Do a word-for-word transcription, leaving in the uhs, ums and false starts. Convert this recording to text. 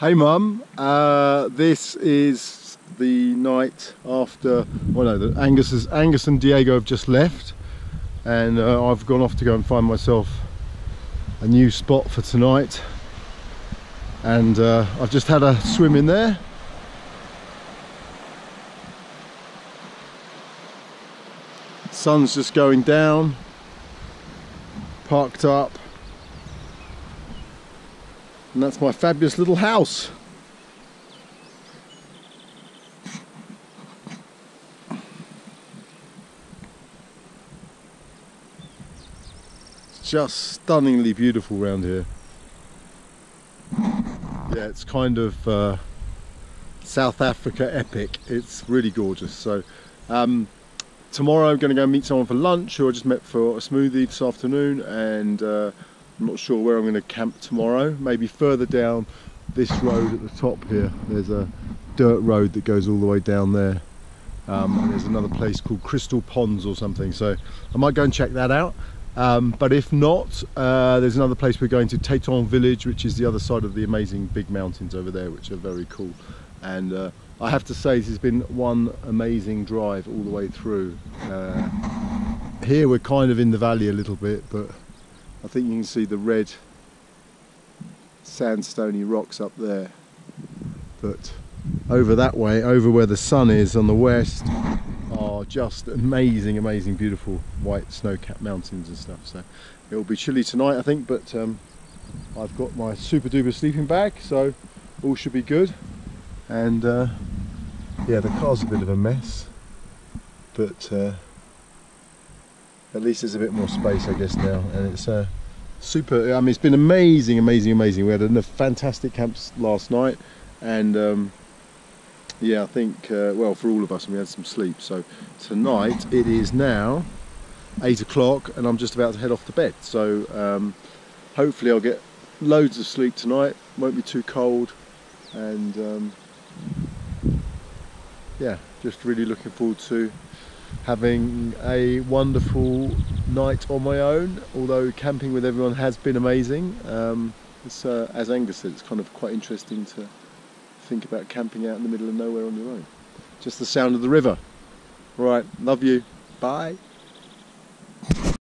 Hey Mum, uh, this is the night after, well no, Angus, is, Angus and Diego have just left, and uh, I've gone off to go and find myself a new spot for tonight, and uh, I've just had a swim in there. Sun's just going down, parked up. And that's my fabulous little house. It's just stunningly beautiful round here. Yeah, it's kind of uh, South Africa epic. It's really gorgeous. So um, tomorrow I'm going to go meet someone for lunch who I just met for a smoothie this afternoon, and uh, I'm not sure where I'm going to camp tomorrow, maybe further down this road at the top here. There's a dirt road that goes all the way down there, um, and there's another place called Crystal Ponds or something, so I might go and check that out. Um, but if not, uh, there's another place we're going to, Teton village, which is the other side of the amazing big mountains over there, which are very cool. And uh, I have to say this has been one amazing drive all the way through. Uh, here we're kind of in the valley a little bit, but I think you can see the red sandstony rocks up there. But over that way, over where the sun is on the west, are just amazing, amazing, beautiful white snow-capped mountains and stuff. So it'll be chilly tonight, I think, but um, I've got my super duper sleeping bag, so all should be good. And uh, yeah, the car's a bit of a mess, but uh, at least there's a bit more space, I guess, now. And it's uh, super, I mean, it's been amazing, amazing, amazing. We had a fantastic camp last night, and um, yeah, I think, uh, well, for all of us, and we had some sleep. So tonight, it is now eight o'clock, and I'm just about to head off to bed. So um, hopefully I'll get loads of sleep tonight, won't be too cold, and um, yeah, just really looking forward to having a wonderful night on my own, although camping with everyone has been amazing. Um, it's, uh, as Angus said, it's kind of quite interesting to think about camping out in the middle of nowhere on your own. Just the sound of the river. Right, love you. Bye.